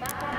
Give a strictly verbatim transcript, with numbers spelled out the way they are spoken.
Bye.